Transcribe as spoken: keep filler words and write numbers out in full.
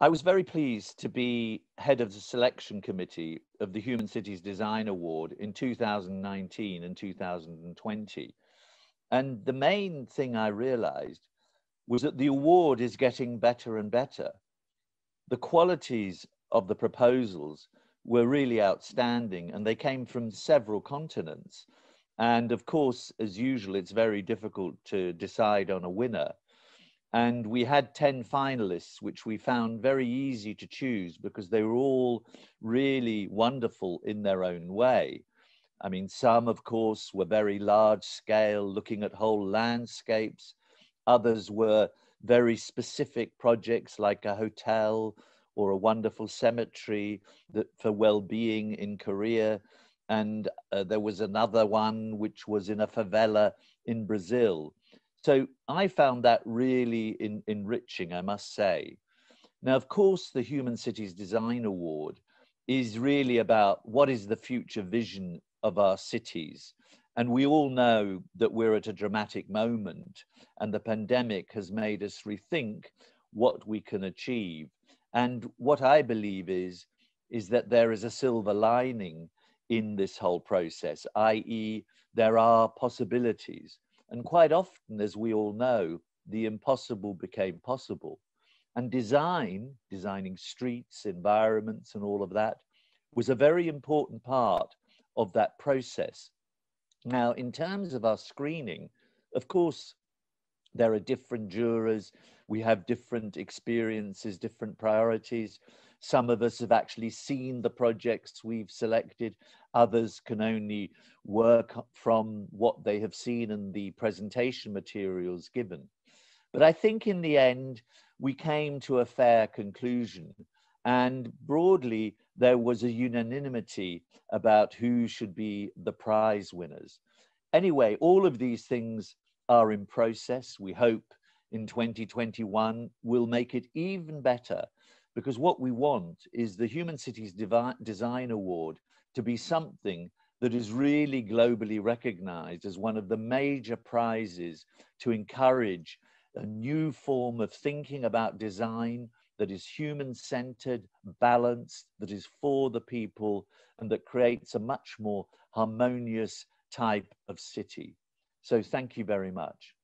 I was very pleased to be head of the selection committee of the Human Cities Design Award in two thousand nineteen and two thousand twenty. And the main thing I realized was that the award is getting better and better. The qualities of the proposals were really outstanding, and they came from several continents. And of course, as usual, it's very difficult to decide on a winner. And we had ten finalists, which we found very easy to choose because they were all really wonderful in their own way. I mean, some, of course, were very large scale, looking at whole landscapes. Others were very specific projects like a hotel or a wonderful cemetery that for well-being in Korea. And uh, there was another one which was in a favela in Brazil. So I found that really in, enriching, I must say. Now, of course, the Human Cities Design Award is really about what is the future vision of our cities. And we all know that we're at a dramatic moment, and the pandemic has made us rethink what we can achieve. And what I believe is, is that there is a silver lining in this whole process, that is there are possibilities. And quite often, as we all know, the impossible became possible. And design, designing streets, environments, and all of that, was a very important part of that process. Now, in terms of our screening, of course, there are different jurors. We have different experiences, different priorities. Some of us have actually seen the projects we've selected. Others can only work from what they have seen and the presentation materials given. But I think in the end, we came to a fair conclusion. And broadly, there was a unanimity about who should be the prize winners. Anyway, all of these things are in process. We hope in twenty twenty-one we'll make it even better, because what we want is the Human Cities Design Award to be something that is really globally recognized as one of the major prizes to encourage a new form of thinking about design that is human-centered, balanced, that is for the people, and that creates a much more harmonious type of city. So thank you very much.